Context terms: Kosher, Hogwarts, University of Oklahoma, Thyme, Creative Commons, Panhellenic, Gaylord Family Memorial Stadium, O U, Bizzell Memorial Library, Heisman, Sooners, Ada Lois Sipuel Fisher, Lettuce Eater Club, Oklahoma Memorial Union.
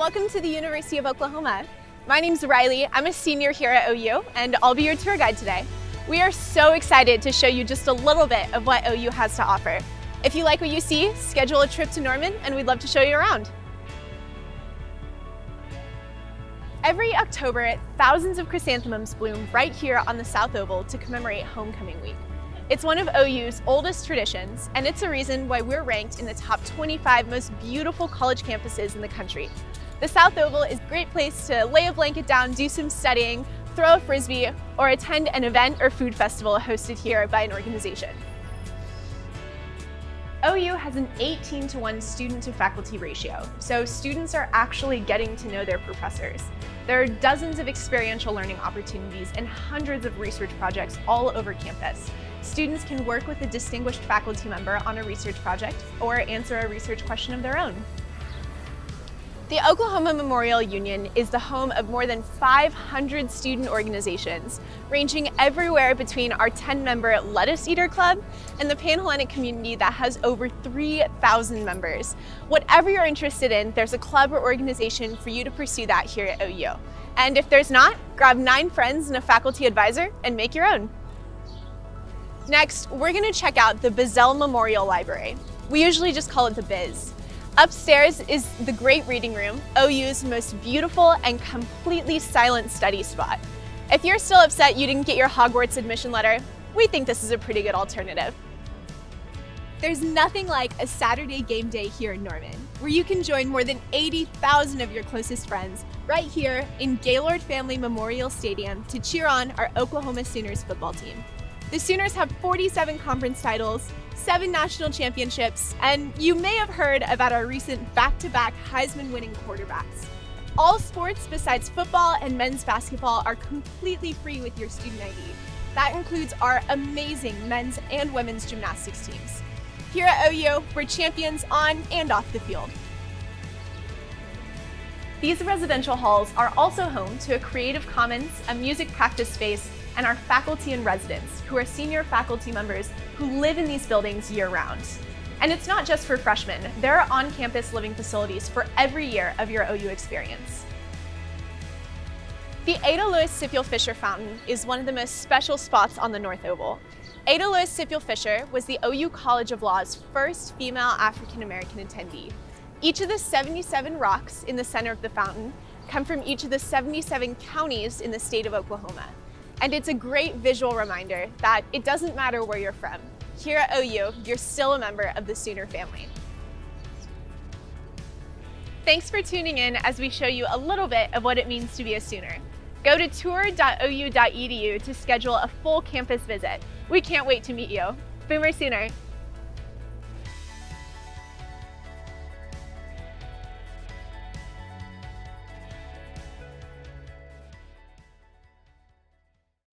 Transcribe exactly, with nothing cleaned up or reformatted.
Welcome to the University of Oklahoma. My name's Riley. I'm a senior here at O U, and I'll be your tour guide today. We are so excited to show you just a little bit of what O U has to offer. If you like what you see, schedule a trip to Norman, and we'd love to show you around. Every October, thousands of chrysanthemums bloom right here on the South Oval to commemorate Homecoming Week. It's one of O U's oldest traditions, and it's a reason why we're ranked in the top twenty-five most beautiful college campuses in the country. The South Oval is a great place to lay a blanket down, do some studying, throw a frisbee, or attend an event or food festival hosted here by an organization. O U has an eighteen to one student to faculty ratio, so students are actually getting to know their professors. There are dozens of experiential learning opportunities and hundreds of research projects all over campus. Students can work with a distinguished faculty member on a research project or answer a research question of their own. The Oklahoma Memorial Union is the home of more than five hundred student organizations, ranging everywhere between our ten member Lettuce Eater Club and the Panhellenic community that has over three thousand members. Whatever you're interested in, there's a club or organization for you to pursue that here at O U. And if there's not, grab nine friends and a faculty advisor and make your own. Next, we're going to check out the Bizzell Memorial Library. We usually just call it the Biz. Upstairs is the great reading room, O U's most beautiful and completely silent study spot. If you're still upset you didn't get your Hogwarts admission letter, we think this is a pretty good alternative. There's nothing like a Saturday game day here in Norman, where you can join more than eighty thousand of your closest friends right here in Gaylord Family Memorial Stadium to cheer on our Oklahoma Sooners football team. The Sooners have forty-seven conference titles, seven national championships, and you may have heard about our recent back-to-back Heisman winning quarterbacks. All sports besides football and men's basketball are completely free with your student I D. That includes our amazing men's and women's gymnastics teams. Here at O U, we're champions on and off the field. These residential halls are also home to a Creative Commons, a music practice space, and our faculty and residents, who are senior faculty members who live in these buildings year-round. And it's not just for freshmen. There are on-campus living facilities for every year of your O U experience. The Ada Lois Sipuel Fisher Fountain is one of the most special spots on the North Oval. Ada Lois Sipuel Fisher was the O U College of Law's first female African-American attendee. Each of the seventy-seven rocks in the center of the fountain come from each of the seventy-seven counties in the state of Oklahoma. And it's a great visual reminder that it doesn't matter where you're from. Here at O U, you're still a member of the Sooner family. Thanks for tuning in as we show you a little bit of what it means to be a Sooner. Go to tour dot O U dot E D U to schedule a full campus visit. We can't wait to meet you. Boomer Sooner!